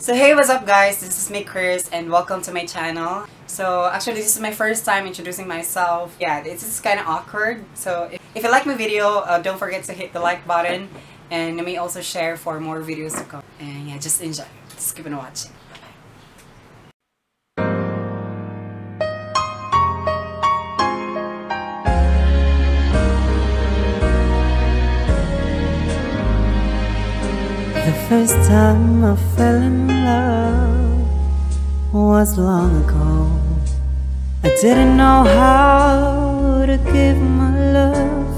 So hey, what's up guys, this is me Chris and welcome to my channel. So actually this is my first time introducing myself. Yeah, this is kind of awkward. So if you like my video, don't forget to hit the like button and let me also share for more videos to come. And yeah, just enjoy, just keep on watching. The first time I fell in love was long ago. I didn't know how to give my love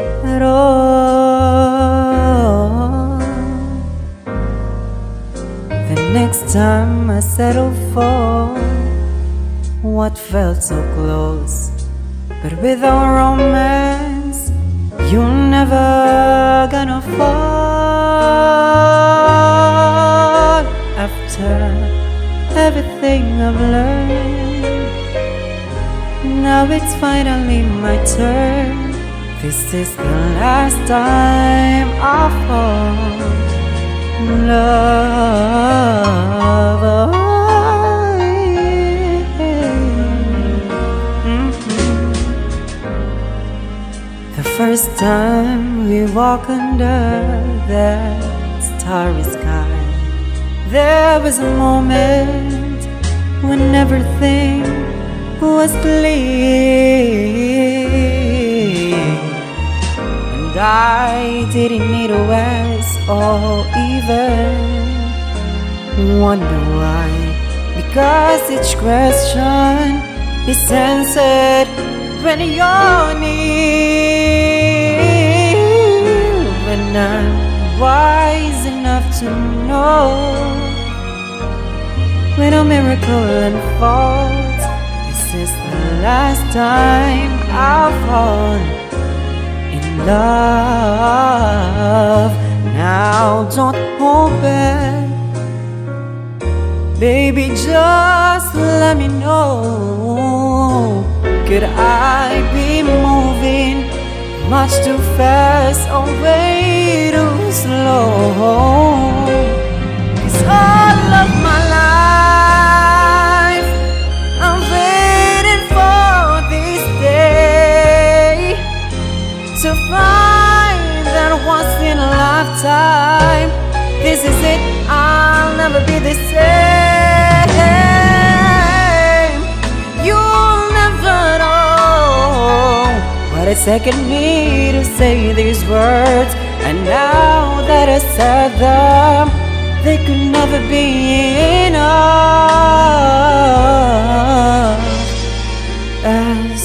at all. The next time I settled for what felt so close, but without romance, you're never gonna fall. After everything I've learned, now it's finally my turn. This is the last time I fall in love. Oh, yeah. The first time we walk under that starry sky, there was a moment when everything was clear, and I didn't need a words or even wonder why, because each question is answered when you're near. When I'm wise enough to know when a miracle unfolds, this is the last time I'll fall in love. Now don't hold back, baby, just let me know. Could I be moving much too fast or way too slow? 'Cause all of my life I'm waiting for this day, to find that once in a lifetime, this is it, I'll never be the same. You'll never know what it's taken me to say these words, and now that I said them, they could never be enough. As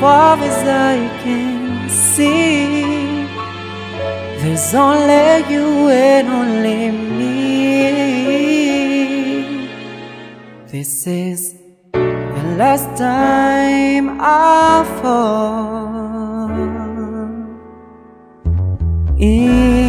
far as I can see, there's only you and only me. This is the last time I fall in